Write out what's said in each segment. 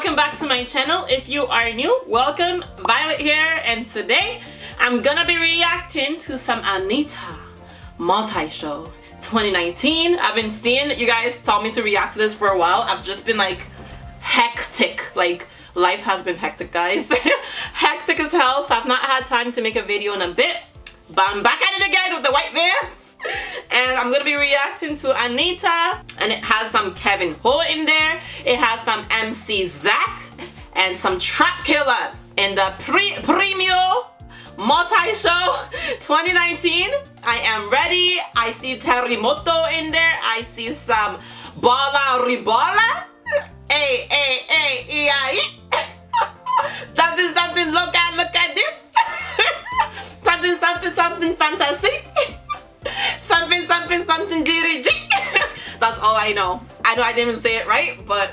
welcome back to my channel. If you are new, welcome. Violet here, and today I'm gonna be reacting to some Anitta Multishow 2019. I've been seeing you guys tell me to react to this for a while. I've just been like hectic, like life has been hectic, guys. Hectic as hell, so I've not had time to make a video in a bit, but I'm back at it again with the white vans. And I'm gonna be reacting to Anitta, and it has some Kevin Ho in there, it has some MC Zaac, and some Tropkillaz in the Prêmio Multishow 2019. I am ready. I see Terremoto in there, I see some Bola Rebola. Hey, hey, hey, yeah. Something, something, look at this. Something, something, something, fantasy. Something, something, something, dirty. That's all I know. I know I didn't even say it right, but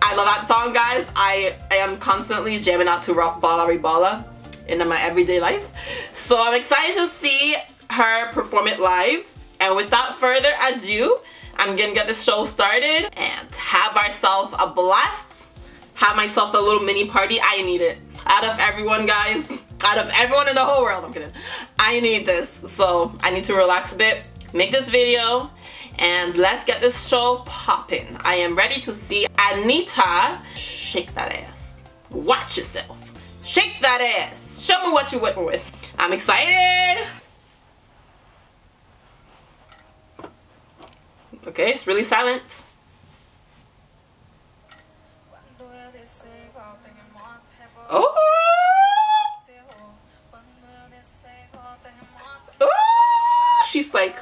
I love that song, guys. I am constantly jamming out to rock Bola Rebola in my everyday life. So I'm excited to see her perform it live. And without further ado, I'm gonna get this show started and have ourselves a blast. Have myself a little mini party. I need it. Out of everyone, guys. Out of everyone in the whole world, I'm kidding. I need this, so I need to relax a bit, make this video, and let's get this show popping. I am ready to see Anitta shake that ass. Watch yourself. Shake that ass. Show me what you're whipping with. I'm excited. Okay, it's really silent. Oh! Oh! She's like...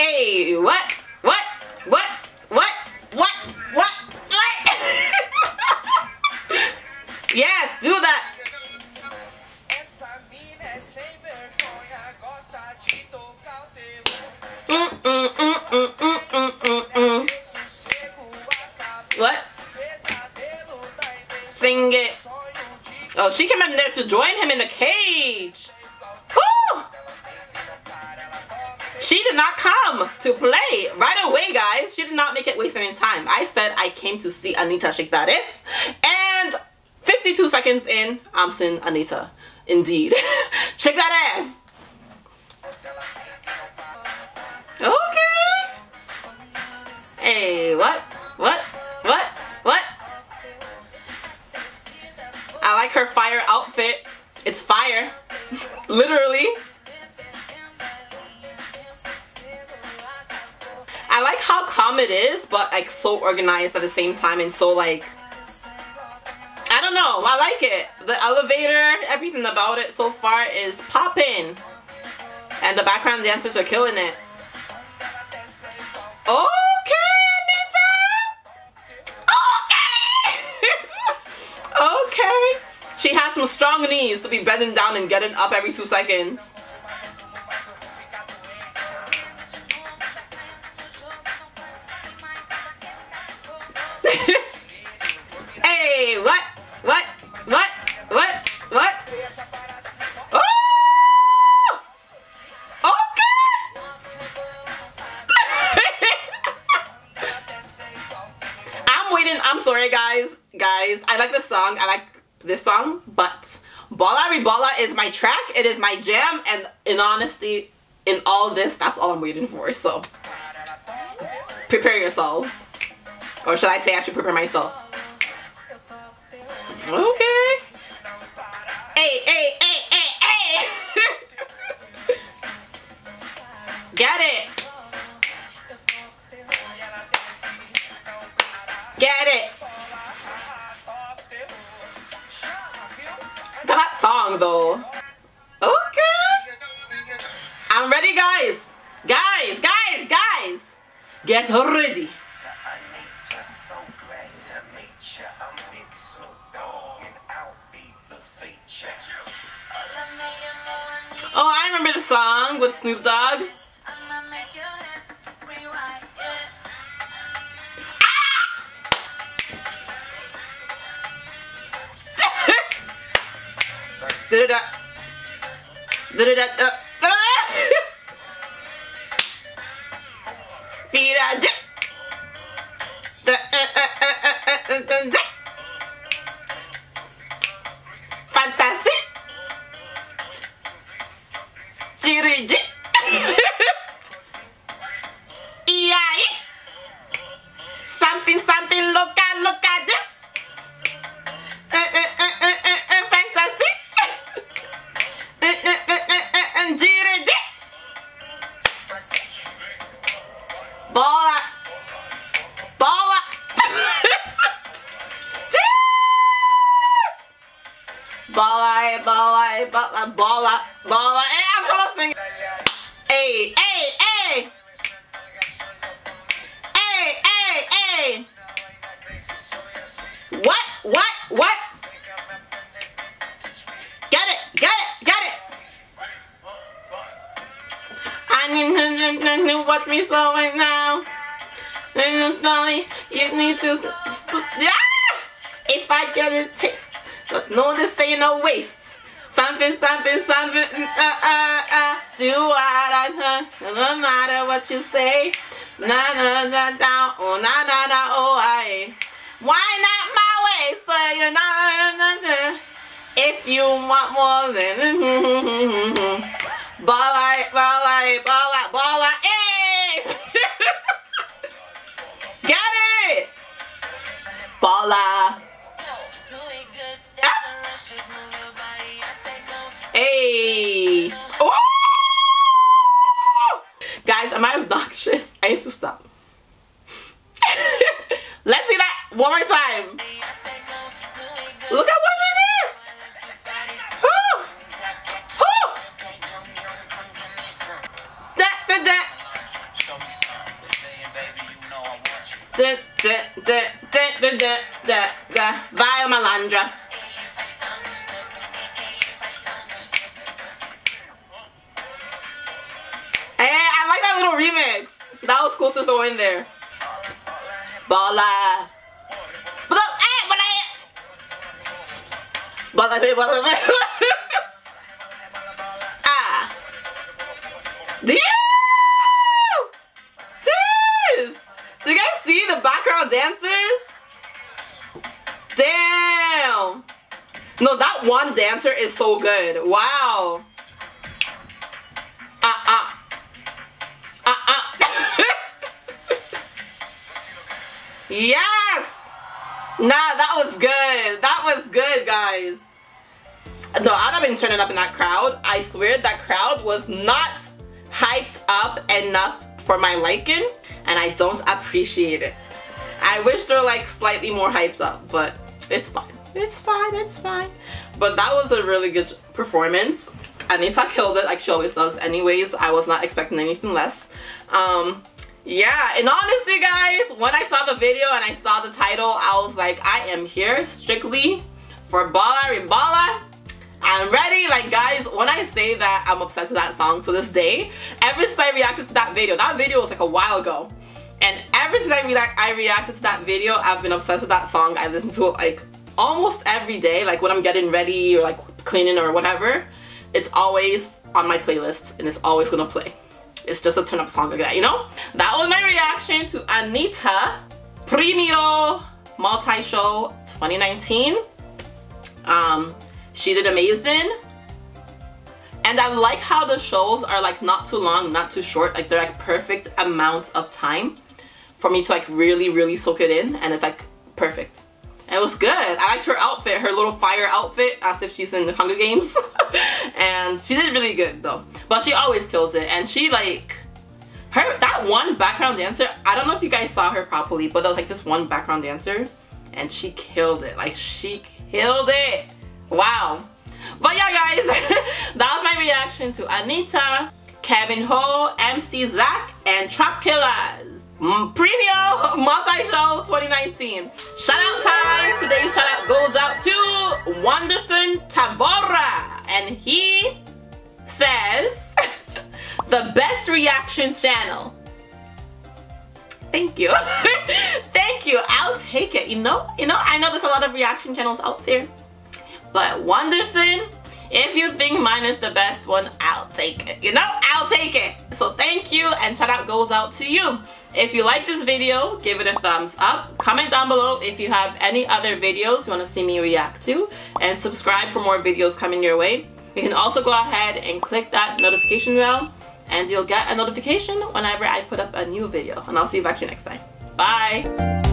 Hey, what? What? What? What? What? What? What? Yes, do that! What? Sing it. Oh, she came in there to join him in the cage. Woo! She did not come to play right away, guys. She did not make it waste any time. I said I came to see Anitta shake that ass. And 52 seconds in, I'm seeing Anitta. Indeed. Shake that ass. Okay. Hey, what? What? What? What? I like her fire outfit. It's fire. Literally. I like how calm it is, but like so organized at the same time, and so like, I don't know, I like it. The elevator, everything about it so far is popping. And the background dancers are killing it. Oh! She has some strong knees to be bending down and getting up every 2 seconds. Hey, what? What? What? What? What? Oh! Okay! I'm waiting. I'm sorry, guys. Guys, I like this song. I like this song, but Bola Rebola is my track, it is my jam, and in honesty, in all this, that's all I'm waiting for, so prepare yourselves. Or should I say I should prepare myself? Okay. Hey, hey, hey, hey, hey! Get it! Get it! That song though. Okay. I'm ready, guys. Guys, guys, guys. Get ready. So glad to meet you. I'm big Snoop Dogg and I'll be the feature. Oh, I remember the song with Snoop Dogg. faz something louca, louca just. Faz assim. Dirige. Bola. Bola. Bola, é bola, é bola, bola, bola. É a bola assim. Ei, ei, ei. What? What? Get it! Get it! Get it! I need to watch me slow right now. Slowly, you need to. Yeah! If I get a taste, just know this ain't no waste. Something, something, something. Do what I do. Doesn't matter what you say. Na na na na. Oh na na na. Oh I. Why not my way? So you know, if you want more than Bola, Bola, Bola, Bola, eh! Get it, Bola. Hey, guys, am I obnoxious? I need to stop. Let's see that one more time. Look at what we did. Woo! Woo! That, that, that. That, that, that, that, that, that, that. Vai Malandra. Hey, I like that little remix. That was cool to throw in there. Bola. Bola, eh, bola, eh. Bola, bola, bola. Ah. Do you? Jeez. Do you guys see the background dancers? Damn. No, that one dancer is so good. Wow. Yes! Nah, that was good. That was good, guys. No, I'd have been turning up in that crowd. I swear that crowd was not hyped up enough for my liking, and I don't appreciate it. I wish they're like slightly more hyped up, but it's fine. It's fine, it's fine. But that was a really good performance. Anitta killed it like she always does anyways. I was not expecting anything less. Yeah, in honesty, guys, when I saw the video and I saw the title, I was like, I am here strictly for Bola Rebola. I'm ready. Like, guys, when I say that I'm obsessed with that song to this day, ever since I reacted to that video was like a while ago. And ever since I reacted to that video, I've been obsessed with that song. I listen to it, like, almost every day, like, when I'm getting ready or, like, cleaning or whatever. It's always on my playlist, and it's always gonna play. It's just a turn-up song like that, you know? That was my reaction to Anitta Prêmio Multishow 2019. She did amazing. And I like how the shows are like not too long, not too short. Like they're like perfect amount of time for me to like really soak it in. And it's like perfect. It was good. I liked her outfit, her little fire outfit, as if she's in Hunger Games. And she did really good though. But she always kills it. And she like, that one background dancer, I don't know if you guys saw her properly, but there was like this one background dancer and she killed it. Like she killed it. Wow. But yeah guys, that was my reaction to Anitta, Kevinho, MC Zaac, and Tropkillaz. Prêmio Multishow 2019. Shout out time. Today's shout out goes out to Wanderson Tavares, and he says the best reaction channel. Thank you. Thank you. I'll take it. You know, I know there's a lot of reaction channels out there, but Wanderson, if you think mine is the best one, I'll take it. You know, I'll take it. So thank you, and shout out goes out to you. If you like this video, give it a thumbs up. Comment down below if you have any other videos you want to see me react to. And subscribe for more videos coming your way. You can also go ahead and click that notification bell, and you'll get a notification whenever I put up a new video. And I'll see you back here next time. Bye!